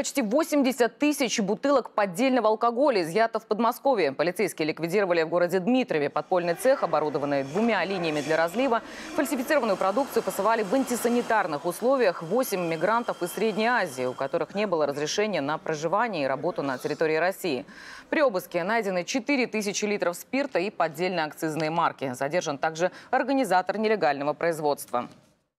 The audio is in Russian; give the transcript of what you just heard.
Почти 80 тысяч бутылок поддельного алкоголя изъято в Подмосковье. Полицейские ликвидировали в городе Дмитрове подпольный цех, оборудованный двумя линиями для разлива. Фальсифицированную продукцию посылали в антисанитарных условиях 8 мигрантов из Средней Азии, у которых не было разрешения на проживание и работу на территории России. При обыске найдены 4 тысячи литров спирта и поддельные акцизные марки. Задержан также организатор нелегального производства.